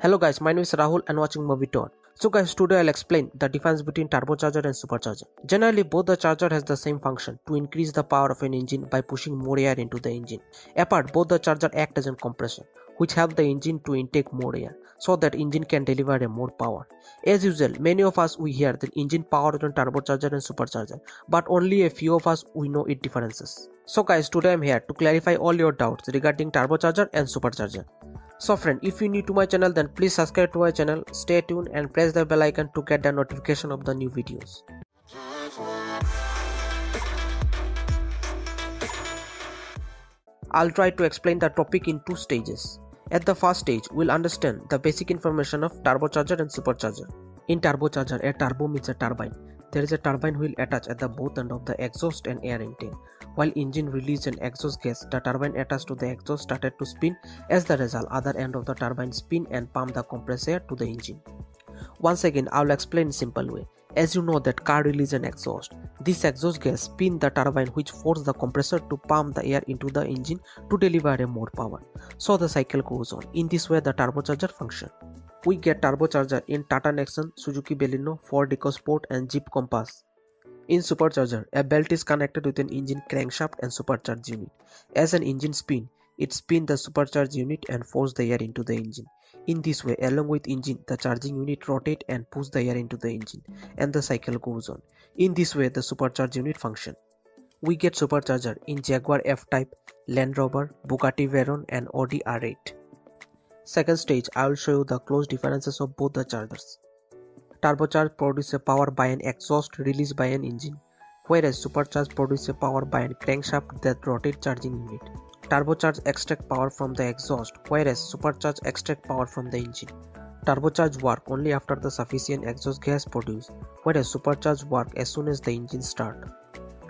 Hello guys, my name is Rahul and watching Movie Tour. So guys, today I'll explain the difference between turbocharger and supercharger. Generally, both the charger has the same function, to increase the power of an engine by pushing more air into the engine. Apart, both the charger act as a compressor, which help the engine to intake more air, so that engine can deliver a more power. As usual, many of us we hear the engine power on turbocharger and supercharger, but only a few of us we know its differences. So guys, today I'm here to clarify all your doubts regarding turbocharger and supercharger. So friend, if you're new to my channel then please subscribe to my channel, stay tuned and press the bell icon to get the notification of the new videos. I'll try to explain the topic in two stages. At the first stage, we'll understand the basic information of turbocharger and supercharger. In turbocharger, a turbo means a turbine. There is a turbine wheel attached at the both end of the exhaust and air intake. While engine released an exhaust gas, the turbine attached to the exhaust started to spin. As the result, other end of the turbine spin and pump the compressed air to the engine. Once again, I'll explain in simple way. As you know that car release an exhaust. This exhaust gas spin the turbine which force the compressor to pump the air into the engine to deliver a more power. So the cycle goes on. In this way the turbocharger function. We get turbocharger in Tata Nexon, Suzuki Baleno, Ford EcoSport and Jeep Compass. In supercharger, a belt is connected with an engine crankshaft and supercharge unit. As an engine spin, it spins the supercharge unit and forces the air into the engine. In this way, along with engine, the charging unit rotates and pushes the air into the engine, and the cycle goes on. In this way, the supercharge unit functions. We get supercharger in Jaguar F-Type, Land Rover, Bugatti Veyron and Audi R8. Second stage, I will show you the close differences of both the chargers. Turbocharger produces a power by an exhaust released by an engine, whereas supercharger produces a power by a crankshaft that rotates charging unit. Turbochargers extract power from the exhaust, whereas superchargers extract power from the engine. Turbochargers work only after the sufficient exhaust gas produced, whereas superchargers work as soon as the engine starts.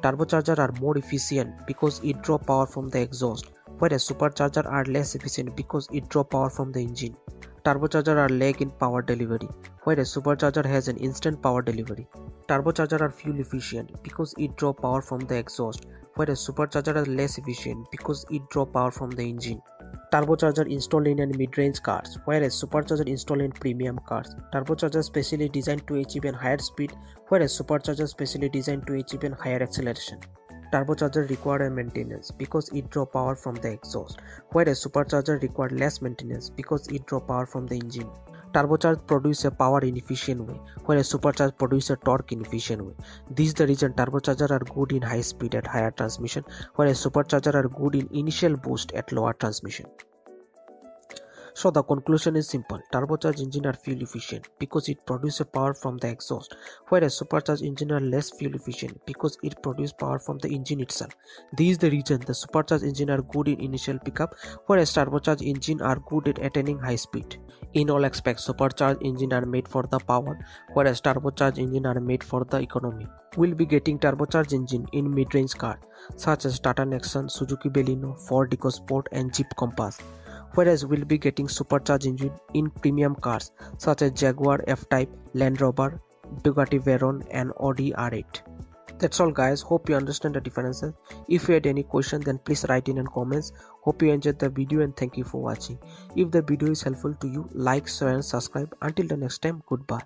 Turbochargers are more efficient because it draws power from the exhaust, whereas superchargers are less efficient because it draws power from the engine. Turbochargers are lag in power delivery, whereas supercharger has an instant power delivery. Turbochargers are fuel efficient because it draws power from the exhaust, whereas supercharger is less efficient because it draws power from the engine. Turbocharger installed in mid-range cars, whereas supercharger installed in premium cars. Turbocharger specially designed to achieve a higher speed, whereas supercharger specially designed to achieve a higher acceleration. Turbocharger require maintenance because it draws power from the exhaust, whereas supercharger require less maintenance because it draws power from the engine. Turbocharger produce a power in efficient way, whereas supercharger produce a torque in efficient way. This is the reason turbocharger are good in high speed at higher transmission, whereas supercharger are good in initial boost at lower transmission. So the conclusion is simple. Turbocharged engine are fuel efficient because it produces power from the exhaust, whereas supercharged engine are less fuel efficient because it produces power from the engine itself. This is the reason the supercharged engine are good in initial pickup, whereas turbocharged engine are good at attaining high speed. In all aspects, supercharged engine are made for the power, whereas turbocharged engine are made for the economy. We'll be getting turbocharged engine in mid-range cars such as Tata Nexon, Suzuki Baleno, Ford EcoSport and Jeep Compass, whereas we'll be getting supercharged engine in premium cars such as Jaguar F-Type, Land Rover, Bugatti Veyron and Audi R8. That's all guys, hope you understand the differences. If you had any question then please write in comments. Hope you enjoyed the video and thank you for watching. If the video is helpful to you, like, share and subscribe. Until the next time, goodbye.